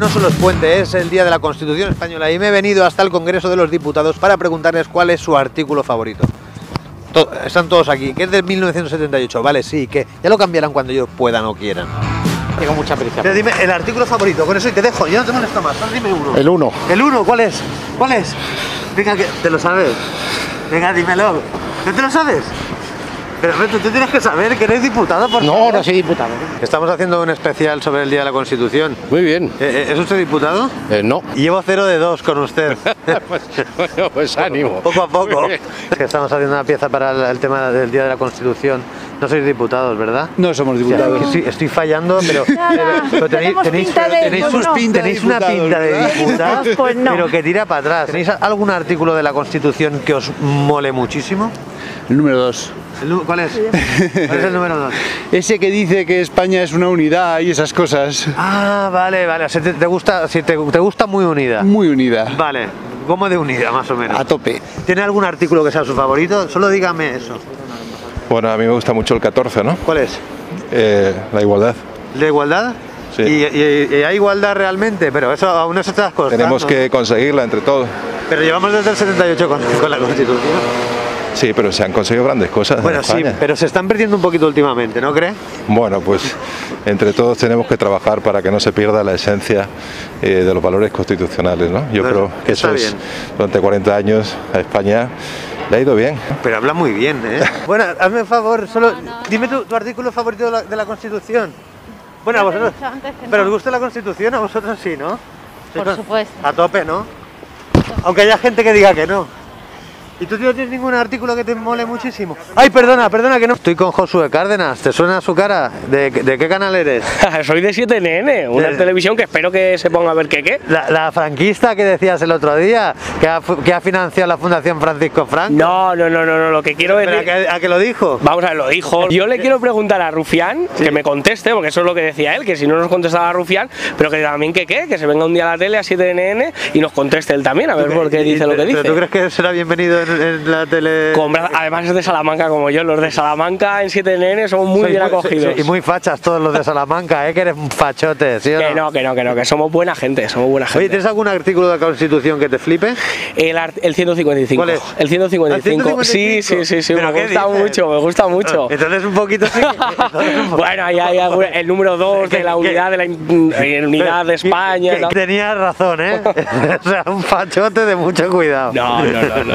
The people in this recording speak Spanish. No solo es puente, es el día de la Constitución Española y me he venido hasta el Congreso de los Diputados para preguntarles cuál es su artículo favorito. Están todos aquí, que es de 1978, vale, sí, que ya lo cambiarán cuando ellos puedan o quieran. Tengo mucha prisa. Pero dime el artículo favorito, con eso y te dejo, yo no te molesto más, dime uno. El 1. El 1, ¿cuál es? ¿Cuál es? Venga, que te lo sabes. Venga, dímelo. ¿No te lo sabes? Pero tú tienes que saber que eres diputado, por favor. No, no soy diputado. Estamos haciendo un especial sobre el Día de la Constitución. Muy bien. ¿Es usted diputado? No. Llevo 0 de 2 con usted. pues ánimo. Poco a poco. Estamos haciendo una pieza para el tema del Día de la Constitución. No sois diputados, ¿verdad? No somos diputados. O sea, estoy fallando, pero tenéis una pinta de diputados, pues no. Pero que tira para atrás. ¿Tenéis algún artículo de la Constitución que os mole muchísimo? El número 2. ¿Cuál es? ¿Cuál es el número 2? Ese que dice que España es una unidad y esas cosas. Ah, vale, vale. O sea, ¿te gusta muy unida? Muy unida. Vale. ¿Cómo de unida, más o menos? A tope. ¿Tiene algún artículo que sea su favorito? Solo dígame eso. Bueno, a mí me gusta mucho el 14, ¿no? ¿Cuál es? La igualdad. ¿La igualdad? Sí. ¿Y hay igualdad realmente? Pero eso aún no se está costando. Tenemos que conseguirla entre todos. Pero llevamos desde el 78 con la Constitución. Sí, pero se han conseguido grandes cosas. Bueno, sí, pero se están perdiendo un poquito últimamente, ¿no crees? Bueno, pues entre todos tenemos que trabajar para que no se pierda la esencia de los valores constitucionales, ¿no? Yo creo que eso es, durante 40 años a España le ha ido bien. Pero habla muy bien, ¿eh? Bueno, hazme un favor, solo dime tu artículo favorito de la Constitución. Bueno, a vosotros, pero ¿os gusta la Constitución? A vosotros sí, ¿no? Por supuesto. A tope, ¿no? Aunque haya gente que diga que no. ¿Y tú no tienes ningún artículo que te mole muchísimo? Ay, perdona que no. Estoy con Josué Cárdenas, ¿te suena su cara? ¿De qué canal eres? Soy de 7nn, una televisión que espero que se ponga a ver qué. La franquista que decías el otro día, que ha financiado la Fundación Francisco Franco. No, lo que quiero es... ¿A que lo dijo? Vamos a ver, lo dijo. Yo le quiero preguntar a Rufián, sí, que me conteste, porque eso es lo que decía él, que si no nos contestaba a Rufián, pero que también que se venga un día a la tele a 7nn y nos conteste él también, a ver por qué dice lo que dice. ¿Tú crees que será bienvenido en la tele? Además es de Salamanca como yo, los de Salamanca en 7nn somos muy bien acogidos. Y muy fachas todos los de Salamanca, que eres un fachote, ¿sí o no? Que no, somos buena gente, somos buena gente. Oye, ¿tienes algún artículo de la Constitución que te flipe? El 155. ¿Cuál es? El 155. Sí, me gusta mucho. Entonces un poquito sí. Bueno, ahí hay el número 2 de la unidad de España. Tenías razón, ¿eh? O sea, un fachote de mucho cuidado. No.